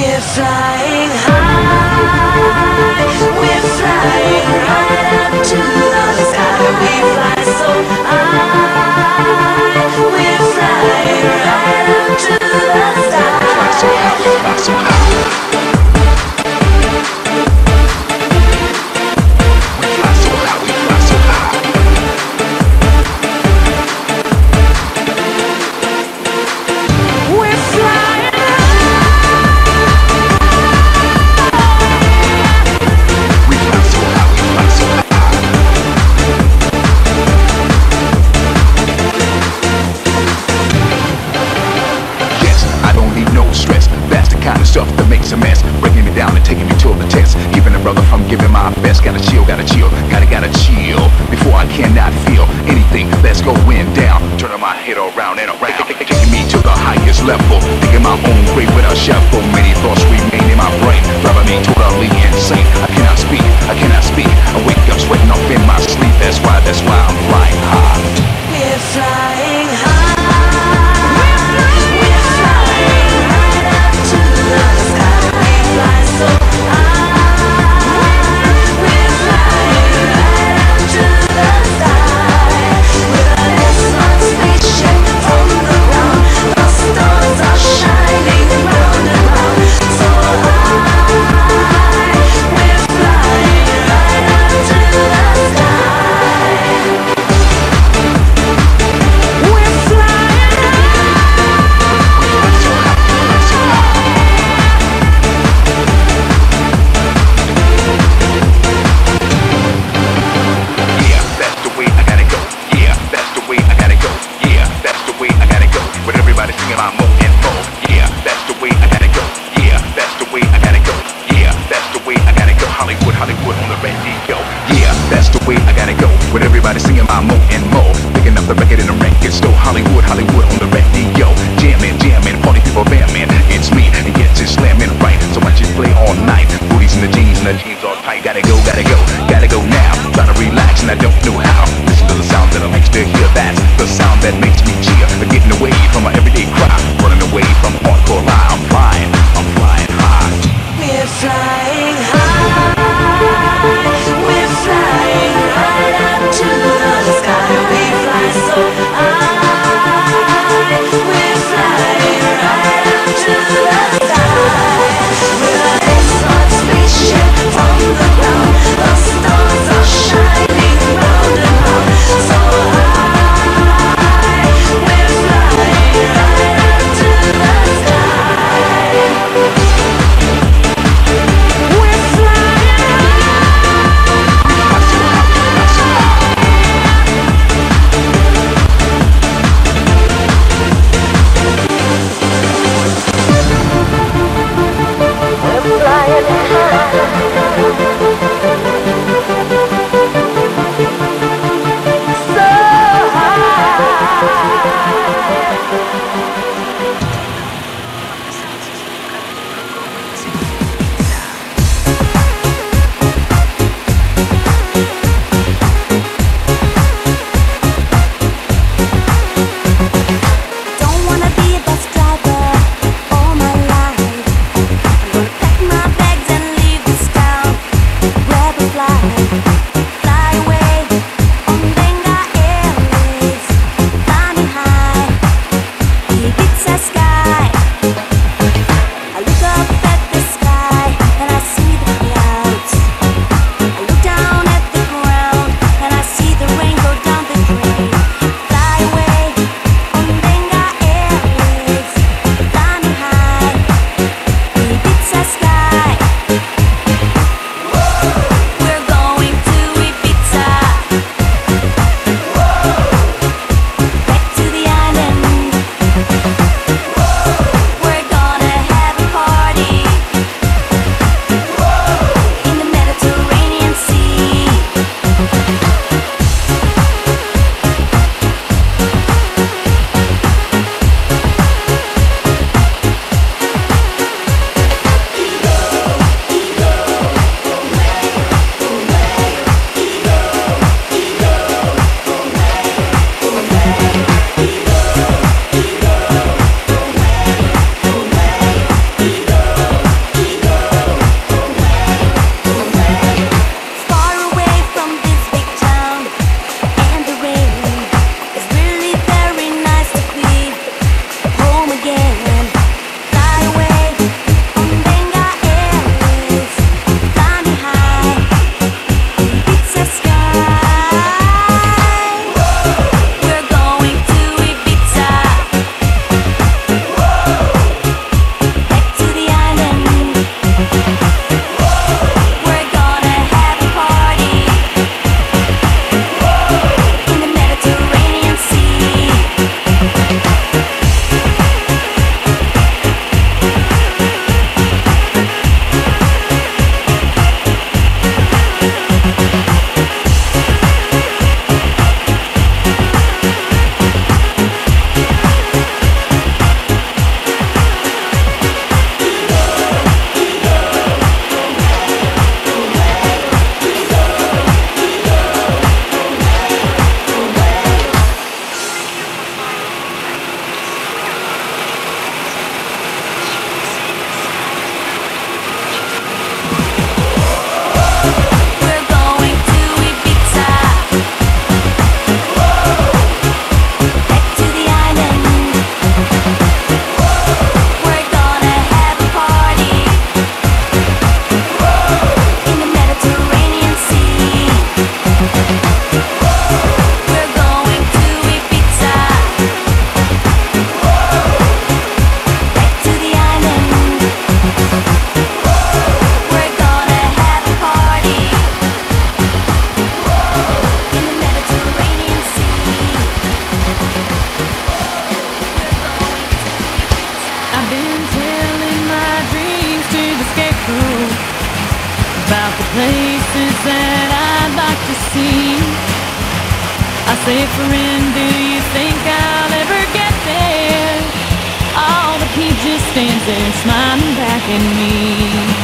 We're flying high, we're flying right up to the sky. We fly so high, we're flying right up to the sky. We're flying. I've been telling my dreams to the scarecrow about the places that I'd like to see. I say, friend, do you think I'll ever get there? All the heat just stands there smiling back at me.